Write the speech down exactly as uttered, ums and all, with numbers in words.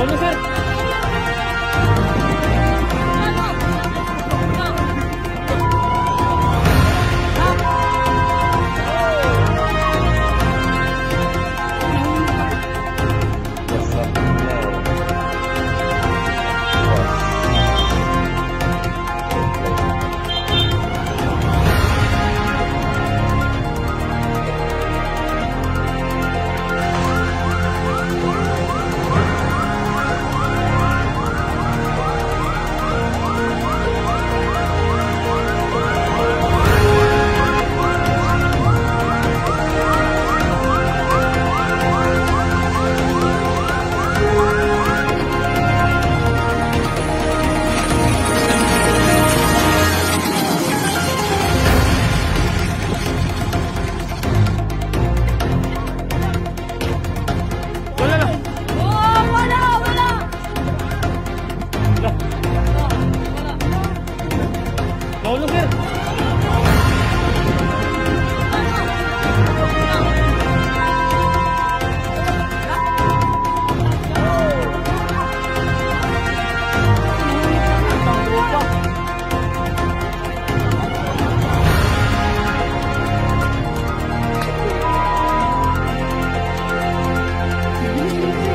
dónde, Fer? Thank you.